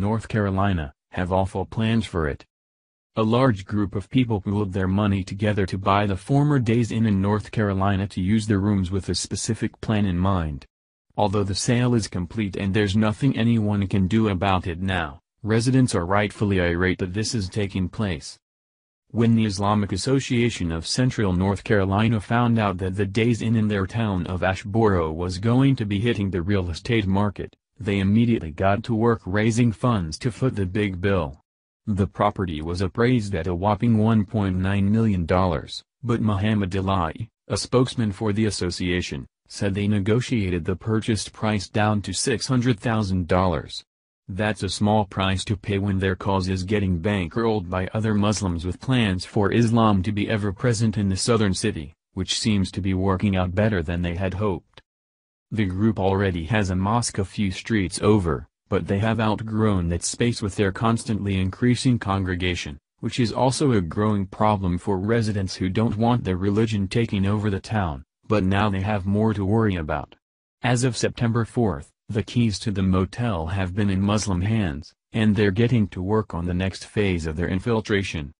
North Carolina, have awful plans for it. A large group of people pooled their money together to buy the former Days Inn in North Carolina to use their rooms with a specific plan in mind. Although the sale is complete and there's nothing anyone can do about it now, residents are rightfully irate that this is taking place. When the Islamic Association of Central North Carolina found out that the Days Inn in their town of Asheboro was going to be hitting the real estate market, they immediately got to work raising funds to foot the big bill. The property was appraised at a whopping $1.9 million, but Muhammad Ali, a spokesman for the association, said they negotiated the purchase price down to $600,000. That's a small price to pay when their cause is getting bankrolled by other Muslims with plans for Islam to be ever present in the southern city, which seems to be working out better than they had hoped. The group already has a mosque a few streets over, but they have outgrown that space with their constantly increasing congregation, which is also a growing problem for residents who don't want their religion taking over the town, but now they have more to worry about. As of September 4th, the keys to the motel have been in Muslim hands, and they're getting to work on the next phase of their infiltration.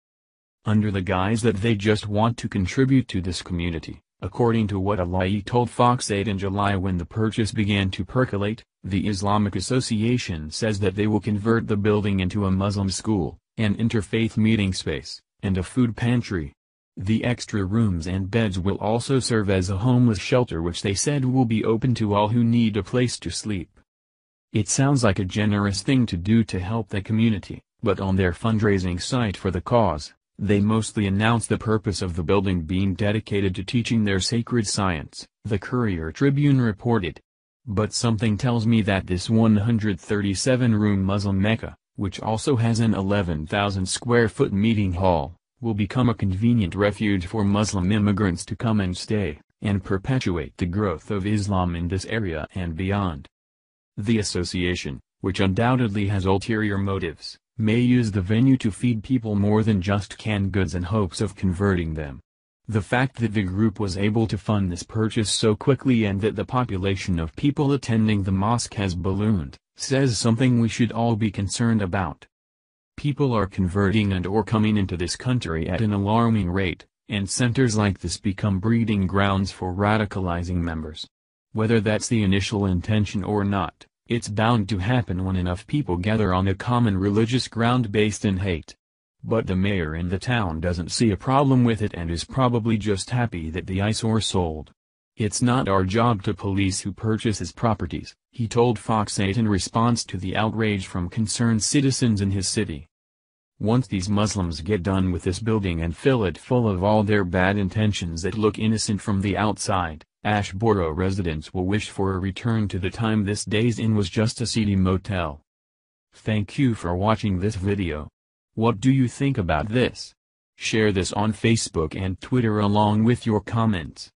Under the guise that they just want to contribute to this community, according to what Ali told Fox 8 in July when the purchase began to percolate, the Islamic Association says that they will convert the building into a Muslim school, an interfaith meeting space, and a food pantry. The extra rooms and beds will also serve as a homeless shelter, which they said will be open to all who need a place to sleep. It sounds like a generous thing to do to help the community, but on their fundraising site for the cause, they mostly announce the purpose of the building being dedicated to teaching their sacred science, the Courier Tribune reported. But something tells me that this 137-room Muslim Mecca, which also has an 11,000-square-foot meeting hall, will become a convenient refuge for Muslim immigrants to come and stay, and perpetuate the growth of Islam in this area and beyond. The association, which undoubtedly has ulterior motives, may use the venue to feed people more than just canned goods in hopes of converting them. The fact that the group was able to fund this purchase so quickly and that the population of people attending the mosque has ballooned, says something we should all be concerned about. People are converting and/or coming into this country at an alarming rate, and centers like this become breeding grounds for radicalizing members. Whether that's the initial intention or not, it's bound to happen when enough people gather on a common religious ground based in hate. But the mayor in the town doesn't see a problem with it and is probably just happy that the eyesore sold. "It's not our job to police who purchases properties," he told Fox 8 in response to the outrage from concerned citizens in his city. Once these Muslims get done with this building and fill it full of all their bad intentions that look innocent from the outside, Asheboro residents will wish for a return to the time this Days Inn was just a seedy motel. Thank you for watching this video. What do you think about this? Share this on Facebook and Twitter along with your comments.